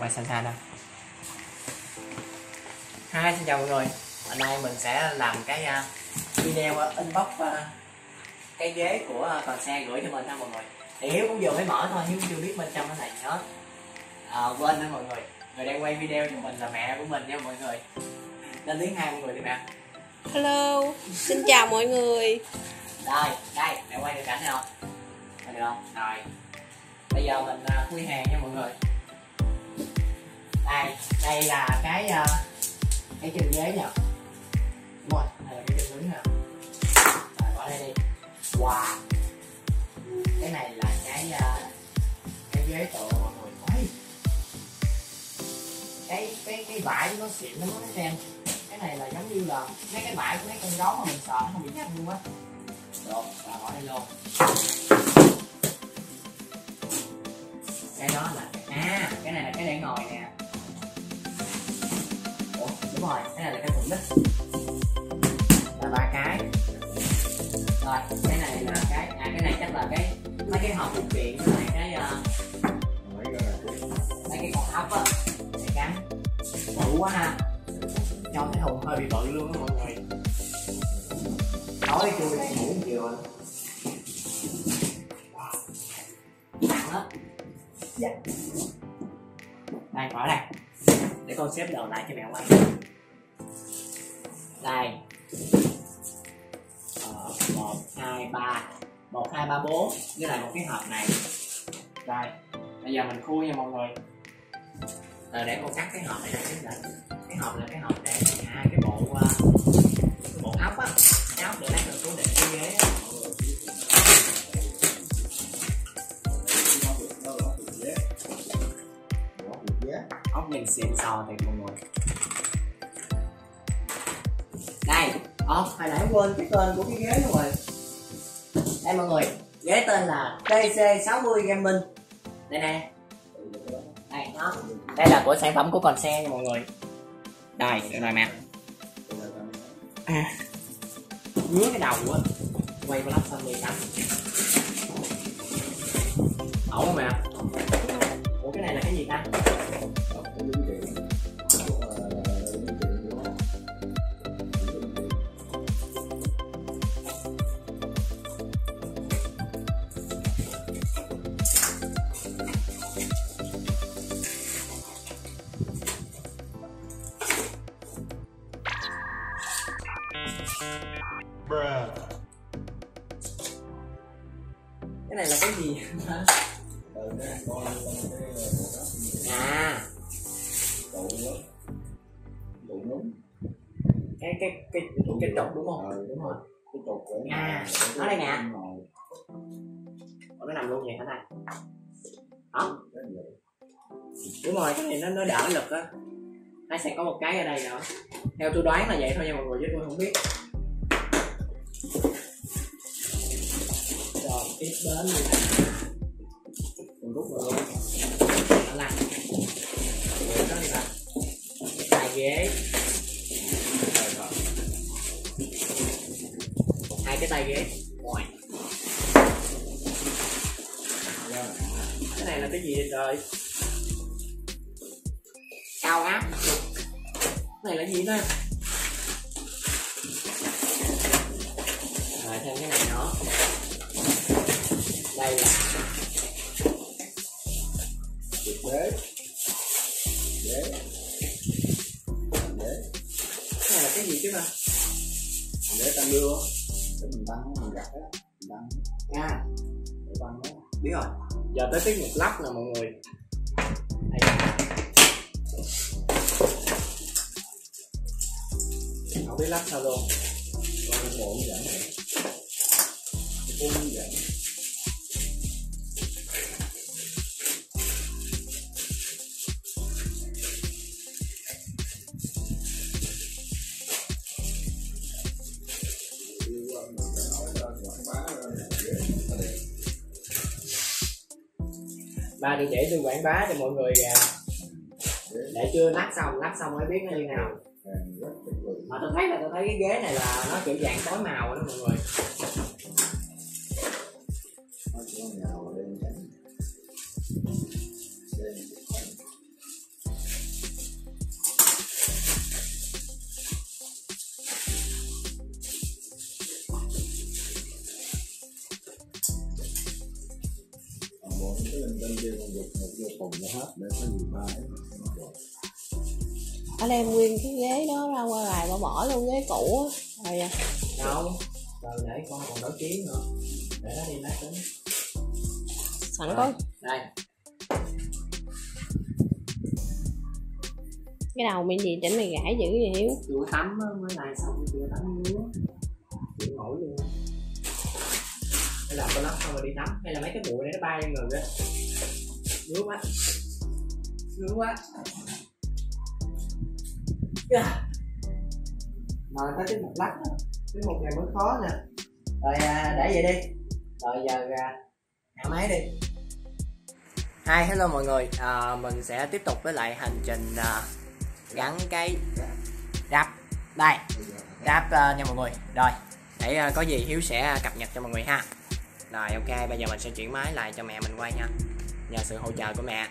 ngoài sân ha đâu. Hi, xin chào mọi người. Hôm nay mình sẽ làm cái video inbox cái ghế của còn xe gửi cho mình ha mọi người. Thì Hiếu cũng vừa mới mở thôi, Hiếu cũng chưa biết bên trong cái này hết. Quên đó mọi người. Người đang quay video cho mình là mẹ của mình nha mọi người. Lên tiếng hai mọi người đi mẹ. Hello, xin chào mọi người. Đây, đây, mẹ quay được cảnh không? Được không? Rồi. Bây giờ mình khui hàng nha mọi người. Đây, đây là cái chân ghế nha. Đúng rồi, đây là cái chân đứng nè. Rồi bỏ đây đi. Wow. Cái này là cái ghế tựa mọi người. Ôi. Cái vải nó xịn lắm đó các em. Cái này là giống như là mấy cái vải của mấy con gấu mà mình sợ nó không bị nhăn luôn á. Rồi, bỏ đây luôn. Cái đó là cái này là cái để ngồi nè. Ủa, đúng rồi, cái này là cái thùng đít. Là ba cái. Rồi, cái này là cái cái này chắc là cái mấy cái hộp phụ kiện với lại cái cột ốc á để cắn. Bự quá ha. Trong cái thùng hơi bị bự luôn đó mọi người. Nói chui ngủ chiều anh. Nặng lắm. Dạ. Đây bỏ đây. Để con xếp đầu lại cho mẹ quay. Đây 1, 2, 3 1, 2, 3, 4 với lại một cái hộp này. Rồi bây giờ mình khui nha mọi người. Rồi để con cắt cái hộp này ra. Cái hộp là cái hộp để cái bộ ốc á. Cái ốc để lấy được cố định cái ghế á. Ốc nhìn xịn sò thiệt mọi người. Đây, hồi nãy quên cái tên của cái ghế luôn rồi. Đây mọi người, ghế tên là TC60 Gaming. Đây nè. Đây, nó. Đây là của sản phẩm của còn xe nha mọi người. Đây, được rồi nè. Ngứa cái đầu á. Quay vlog xong đi tắm. Ẩu mà. Ủa cái này là cái gì ta? Cái này là cái gì? À. Cái trục đúng không? Ừ, đúng rồi. Cái trục của nó đây nè. Nó nằm luôn vậy hả này? Đó. Đúng rồi, cái này nó đỡ lực á. Nó sẽ có một cái ở đây nữa. Theo tôi đoán là vậy thôi nha mọi người chứ tôi không biết. Rồi tiếp đến như này. Mình rút vào luôn. Đó là cái ghế. Hai cái tay ghế. Rồi. Cái này là cái gì vậy trời? Cao áp. Cái này là gì đó? Rồi thêm cái này nữa. Đây là ghế. Cái này là cái gì chứ mà? Để tăng đưa. Để mình băng mình gặt á, băng. À, để băng đó. Biết rồi. Giờ tới tiết mục lắp nè mọi người. Đây. Không biết lắp sao luôn. Con bộ cũng dẫn này. Con cũng dẫn. Ba đi để tôi quảng bá cho mọi người kìa. Để chưa lát xong mới biết nó như nào. Mà tôi thấy là cái ghế này là nó kiểu dạng tối màu đó mọi người. cùng hết để có nhiều bài. Anh em nguyên cái ghế đó ra qua lại mà bỏ luôn ghế cũ á. Rồi đâu, từ nãy con còn nổi tiếng nữa. Để nó đi lát đến. Sẵn rồi. Có đây. Cái đầu mình gì chỉnh mày gãi dữ vậy Hiếu? Vừa tắm á, mới lại xong vừa tắm nữa. Chịu nổi luôn. Hay là con lắp xong rồi đi tắm, hay là mấy cái bụi này nó bay lên người á. Ngứa quá. Ngứa quá. Yeah. Mà tới cái mục lắc đó, cái mục này mới khó nè. Rồi để vậy đi. Rồi giờ hạ máy đi. Hi, hello mọi người. Mình sẽ tiếp tục với lại hành trình gắn cái ráp đây, ráp nha mọi người. Rồi để có gì Hiếu sẽ cập nhật cho mọi người ha. Rồi ok, bây giờ mình sẽ chuyển máy lại cho mẹ mình quay nha, nhờ sự hỗ trợ của mẹ.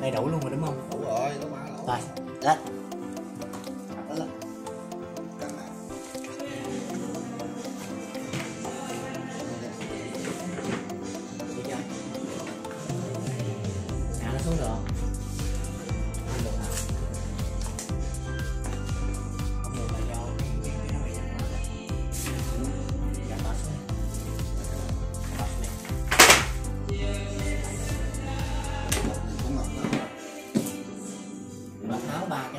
Đầy đủ luôn rồi đúng không? Đủ rồi, đủ mà đủ. Rồi, lên. Lên. Nó xuống được không? Không được hả? Không được là do nó bị nặng lắm. Dạ, bỏ xuống. Bỏ xuống này.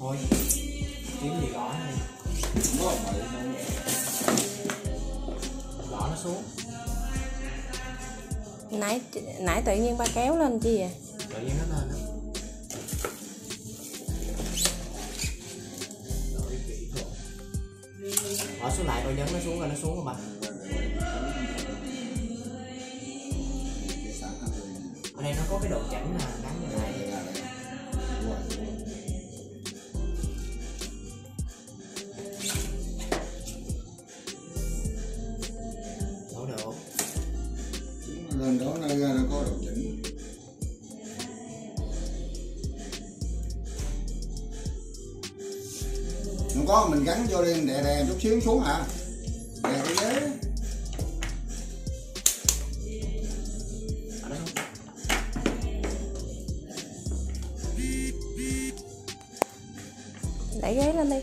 Thôi, kiếm gì gõ đi. Gõ nó xuống. Nãy tự nhiên ba kéo lên chi vậy? Tự nhiên nó lên đó. Bỏ xuống lại, rồi nhấn nó xuống rồi bà. Ở đây nó có cái độ chỉnh nè, gắn như này. Lên đó nó ra nó có độ chỉnh. Không có mình gắn vô đi, đè đè chút xíu xuống hả? Đè cái ghế. Đẩy ghế lên đi.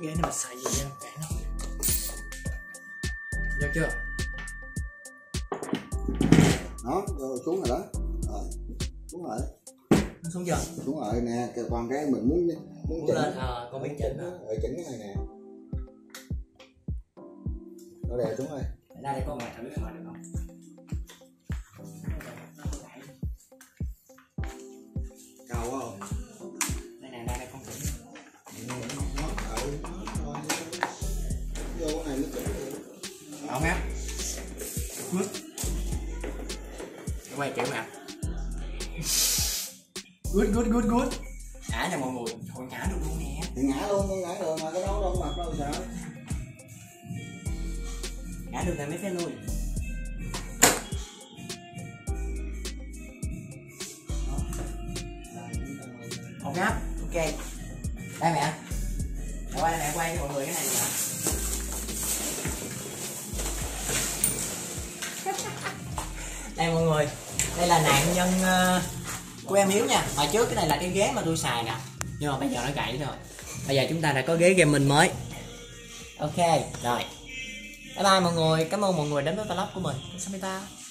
Ghế nó xài gì nha, cản nó. Được chưa? Nó, rồi xuống rồi đó. Rồi, xuống rồi. Nó Xuống chưa? Đúng rồi nè, còn cái mình muốn chỉnh lên, con biết chỉnh hả? Ở chỉnh cái này nè. Nó đẹp xuống rồi. Ra đây có ngoài thử cái ngoài được không? Cao quá không? Đây nè, ra đây con chỉnh. Vô cái này nó chỉnh. Không hả? Quay kiểu nè. Good. Ngã nha mọi người. Thôi ngã được luôn nè. Thì ngã được mà, cái đó đâu mặt đâu sợ. Ngã được là mấy cái lui. Không ngáp, ok. Đây mẹ. Quay cho mọi người cái này nè. Đây mọi người, đây là nạn nhân của em Hiếu nha. Hồi trước cái này là cái ghế mà tôi xài nè, nhưng mà bây giờ nó gãy rồi. Bây giờ chúng ta đã có ghế gaming mới. Ok, rồi. Bye bye mọi người, cảm ơn mọi người đến với vlog của mình. Samita.